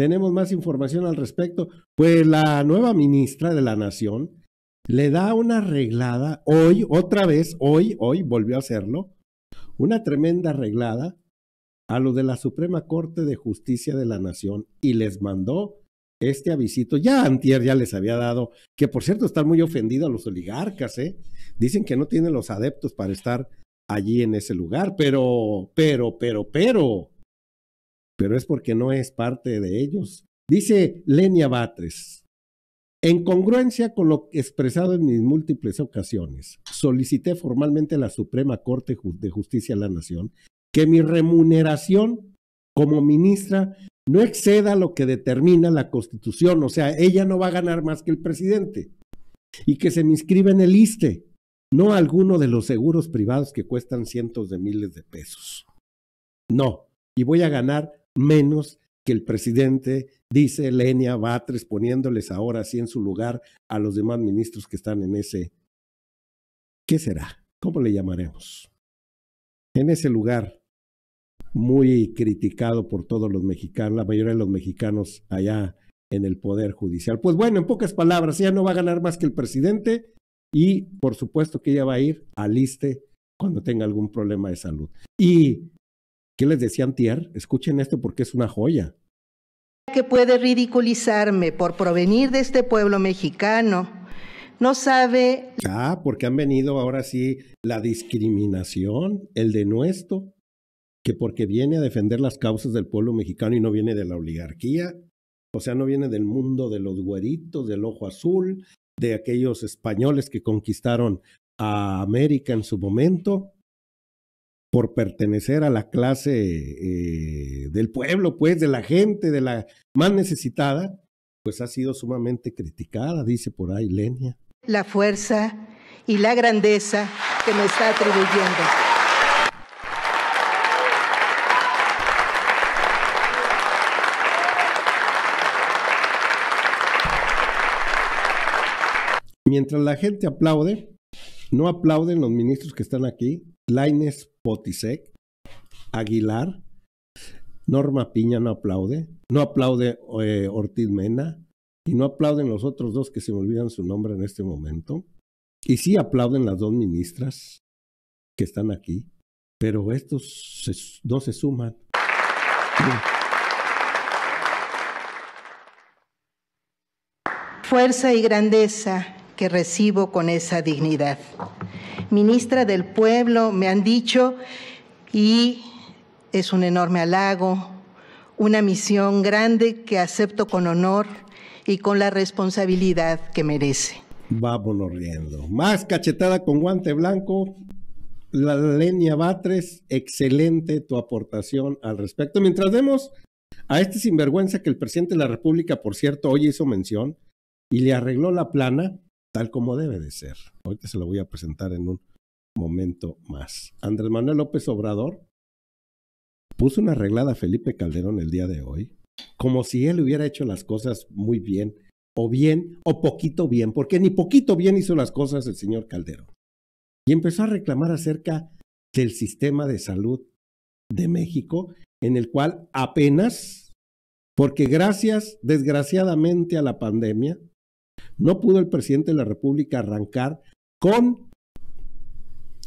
Tenemos más información al respecto. Pues la nueva ministra de la Nación le da una arreglada hoy, otra vez, hoy volvió a hacerlo, una tremenda arreglada a lo de la Suprema Corte de Justicia de la Nación, y les mandó este avisito. Ya antier ya les había dado, que por cierto están muy ofendidos los oligarcas, dicen que no tienen los adeptos para estar allí en ese lugar, pero es porque no es parte de ellos. Dice Lenia Batres: en congruencia con lo expresado en mis múltiples ocasiones, solicité formalmente a la Suprema Corte de Justicia de la Nación que mi remuneración como ministra no exceda lo que determina la Constitución, o sea, ella no va a ganar más que el presidente, y que se me inscriba en el ISSSTE, no alguno de los seguros privados que cuestan cientos de miles de pesos. No, y voy a ganar menos que el presidente, dice Lenia Batres, poniéndoles ahora sí en su lugar a los demás ministros que están en ese, ¿qué será? ¿Cómo le llamaremos? En ese lugar muy criticado por todos los mexicanos, la mayoría de los mexicanos allá en el Poder Judicial. Pues bueno, en pocas palabras, ella no va a ganar más que el presidente y por supuesto que ella va a ir al ISSSTE cuando tenga algún problema de salud. Y ¿qué les decía antier? Escuchen esto porque es una joya. Que puede ridiculizarme por provenir de este pueblo mexicano. No sabe. Ah, porque han venido ahora sí la discriminación, el denuesto, que porque viene a defender las causas del pueblo mexicano y no viene de la oligarquía, o sea, no viene del mundo de los güeritos, del ojo azul, de aquellos españoles que conquistaron a América en su momento, por pertenecer a la clase del pueblo, pues, de la gente, de la más necesitada, pues ha sido sumamente criticada, dice por ahí Lenia. La fuerza y la grandeza que me está atribuyendo. Mientras la gente aplaude, no aplauden los ministros que están aquí: Laínes Potisek, Aguilar, Norma Piña no aplaude Ortiz Mena, y no aplauden los otros dos que se me olvidan su nombre en este momento, y sí aplauden las dos ministras que están aquí, pero estos no se suman. Fuerza y grandeza que recibo con esa dignidad. Ministra del pueblo, me han dicho, y es un enorme halago, una misión grande que acepto con honor y con la responsabilidad que merece. Vámonos riendo. Más cachetada con guante blanco. La Lenia Batres, excelente tu aportación al respecto. Mientras vemos a este sinvergüenza que el presidente de la República, por cierto, hoy hizo mención y le arregló la plana, tal como debe de ser. Ahorita se lo voy a presentar en un momento más. Andrés Manuel López Obrador puso una arreglada a Felipe Calderón el día de hoy, como si él hubiera hecho las cosas muy bien, o poquito bien, porque ni poquito bien hizo las cosas el señor Calderón. Y empezó a reclamar acerca del sistema de salud de México, en el cual apenas, porque gracias, desgraciadamente, a la pandemia, no pudo el presidente de la República arrancar con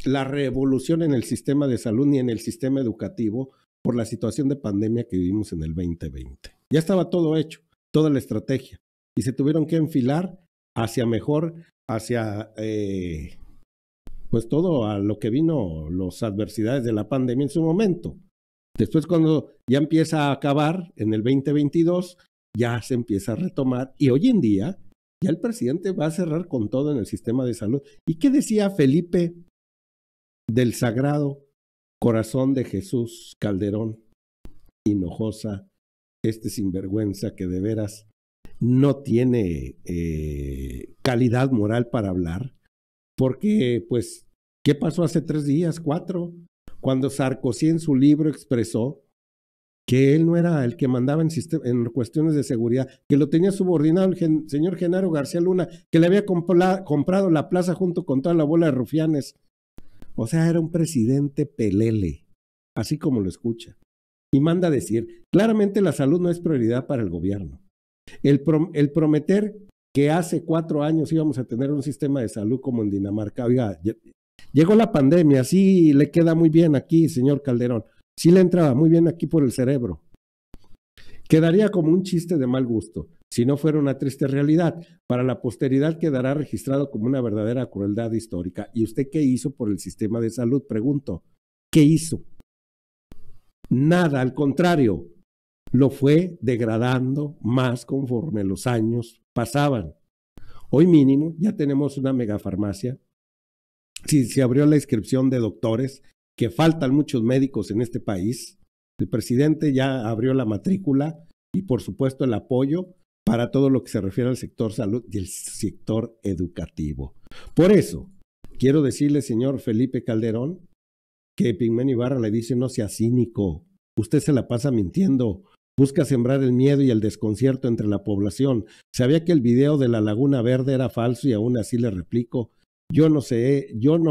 la revolución en el sistema de salud ni en el sistema educativo por la situación de pandemia que vivimos en el 2020. Ya estaba todo hecho, toda la estrategia, y se tuvieron que enfilar hacia mejor, hacia pues todo a lo que vino las adversidades de la pandemia en su momento. Después, cuando ya empieza a acabar en el 2022, ya se empieza a retomar, y hoy en día ya el presidente va a cerrar con todo en el sistema de salud. ¿Y qué decía Felipe del Sagrado Corazón de Jesús Calderón Hinojosa, este sinvergüenza que de veras no tiene calidad moral para hablar? Porque, pues, ¿qué pasó hace 3 días, 4? Cuando Sarkozy en su libro expresó que él no era el que mandaba en cuestiones de seguridad, que lo tenía subordinado el señor Genaro García Luna, que le había comprado la plaza junto con toda la bola de rufianes. O sea, era un presidente pelele, así como lo escucha. y manda decir, claramente la salud no es prioridad para el gobierno. El prometer que hace 4 años íbamos a tener un sistema de salud como en Dinamarca, oiga, llegó la pandemia, sí le queda muy bien aquí, señor Calderón, sí le entraba muy bien aquí por el cerebro. Quedaría como un chiste de mal gusto, si no fuera una triste realidad. Para la posteridad quedará registrado como una verdadera crueldad histórica. ¿Y usted qué hizo por el sistema de salud? Pregunto, ¿qué hizo? Nada, al contrario, lo fue degradando más conforme los años pasaban. Hoy mínimo ya tenemos una megafarmacia. Sí, se abrió la inscripción de doctores, que faltan muchos médicos en este país. El presidente ya abrió la matrícula y por supuesto el apoyo para todo lo que se refiere al sector salud y el sector educativo. Por eso, quiero decirle, señor Felipe Calderón, que Pimentel Barra le dice, no sea cínico, usted se la pasa mintiendo, busca sembrar el miedo y el desconcierto entre la población. Sabía que el video de la Laguna Verde era falso y aún así le replico, yo no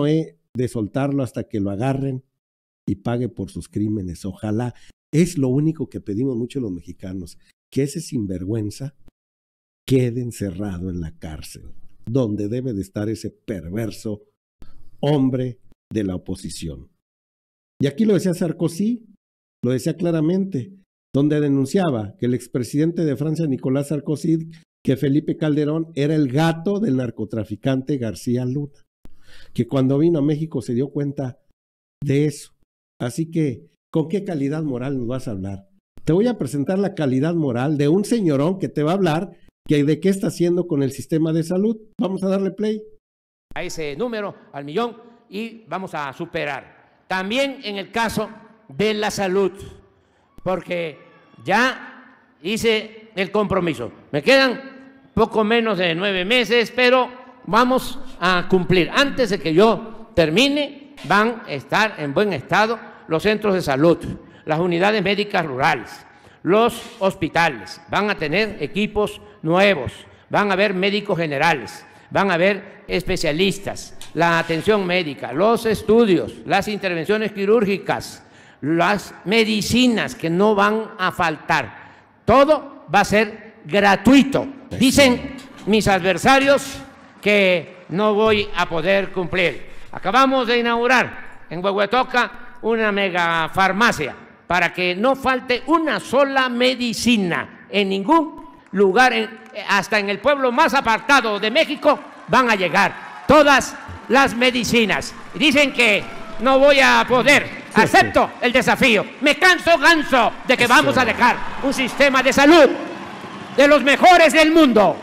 he de soltarlo hasta que lo agarren y pague por sus crímenes. Ojalá, es lo único que pedimos mucho los mexicanos, que ese sinvergüenza quede encerrado en la cárcel, donde debe de estar ese perverso hombre de la oposición. Y aquí lo decía Sarkozy, lo decía claramente, donde denunciaba que el expresidente de Francia, Nicolás Sarkozy, que Felipe Calderón era el gato del narcotraficante García Luna, que cuando vino a México se dio cuenta de eso. Así que, ¿con qué calidad moral nos vas a hablar? Te voy a presentar la calidad moral de un señorón que te va a hablar de qué está haciendo con el sistema de salud. Vamos a darle play. A ese número, al millón, y vamos a superar. También en el caso de la salud, porque ya hice el compromiso. Me quedan poco menos de 9 meses, pero vamos a cumplir. Antes de que yo termine, van a estar en buen estado los centros de salud, las unidades médicas rurales, los hospitales, van a tener equipos nuevos, van a haber médicos generales, van a haber especialistas, la atención médica, los estudios, las intervenciones quirúrgicas, las medicinas que no van a faltar. Todo va a ser gratuito. Dicen mis adversarios que no voy a poder cumplir. Acabamos de inaugurar en Huehuetoca una megafarmacia para que no falte una sola medicina en ningún lugar, hasta en el pueblo más apartado de México van a llegar todas las medicinas. Dicen que no voy a poder. Acepto el desafío. Me canso, ganso de que vamos a dejar un sistema de salud de los mejores del mundo.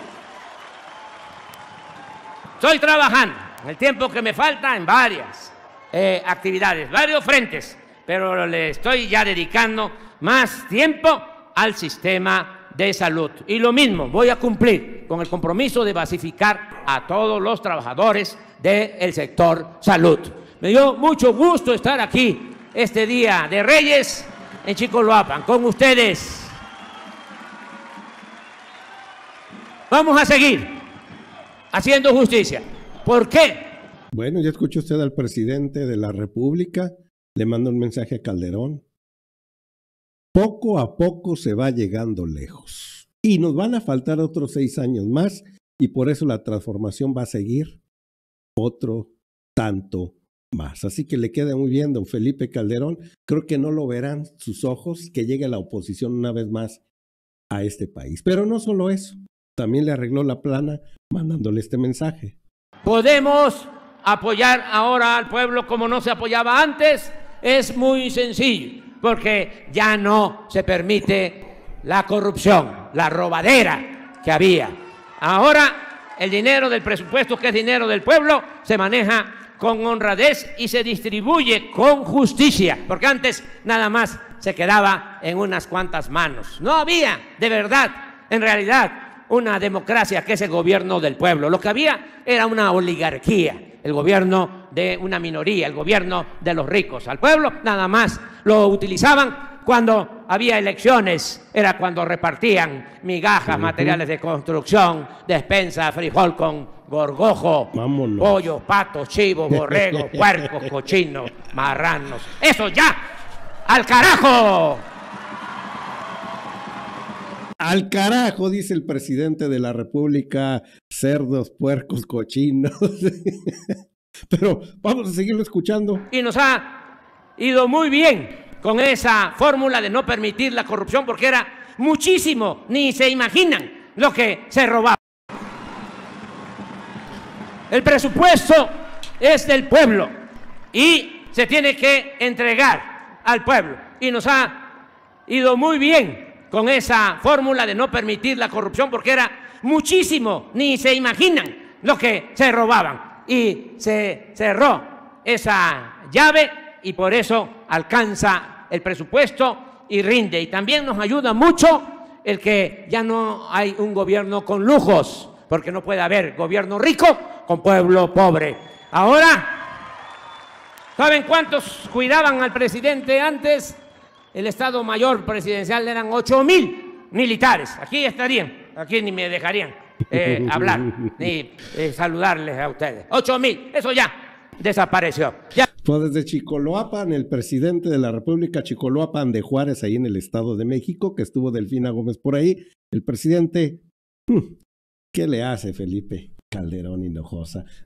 Estoy trabajando en el tiempo que me falta en varias actividades, varios frentes, pero le estoy ya dedicando más tiempo al sistema de salud. Y lo mismo, voy a cumplir con el compromiso de basificar a todos los trabajadores del sector salud. Me dio mucho gusto estar aquí este día de Reyes en Chicoloapan con ustedes. Vamos a seguir haciendo justicia. ¿Por qué? Bueno, ya escuchó usted al presidente de la República, le manda un mensaje a Calderón. Poco a poco se va llegando lejos y nos van a faltar otros 6 años más, y por eso la transformación va a seguir otro tanto más. Así que le queda muy bien, don Felipe Calderón. Creo que no lo verán sus ojos que llegue la oposición una vez más a este país. Pero no solo eso, también le arregló la plana mandándole este mensaje. Podemos apoyar ahora al pueblo como no se apoyaba antes. Es muy sencillo, porque ya no se permite la corrupción, la robadera que había. Ahora el dinero del presupuesto, que es dinero del pueblo, se maneja con honradez y se distribuye con justicia, porque antes nada más se quedaba en unas cuantas manos. No había de verdad, en realidad, una democracia, que es el gobierno del pueblo. Lo que había era una oligarquía, el gobierno de una minoría, el gobierno de los ricos. Al pueblo nada más lo utilizaban cuando había elecciones, era cuando repartían migajas, materiales de construcción, despensa, frijol con gorgojo, pollo, pato, chivo, borrego, puerco, cochino, marranos. ¡Eso ya! ¡Al carajo! Al carajo, dice el presidente de la República, cerdos, puercos, cochinos. Pero vamos a seguirlo escuchando. Y nos ha ido muy bien con esa fórmula de no permitir la corrupción, porque era muchísimo, ni se imaginan lo que se robaba. El presupuesto es del pueblo y se tiene que entregar al pueblo. Y nos ha ido muy bien con esa fórmula de no permitir la corrupción, porque era muchísimo, ni se imaginan lo que se robaban. Y se cerró esa llave y por eso alcanza el presupuesto y rinde. Y también nos ayuda mucho el que ya no hay un gobierno con lujos, porque no puede haber gobierno rico con pueblo pobre. Ahora, ¿saben cuántos cuidaban al presidente antes? El Estado Mayor Presidencial eran 8,000 militares. Aquí estarían, aquí ni me dejarían hablar, ni saludarles a ustedes. 8,000, eso ya desapareció. Ya. Pues desde Chicoloapan, el presidente de la República, Chicoloapan de Juárez, ahí en el Estado de México, que estuvo Delfina Gómez por ahí, el presidente, ¿qué le hace Felipe Calderón Hinojosa?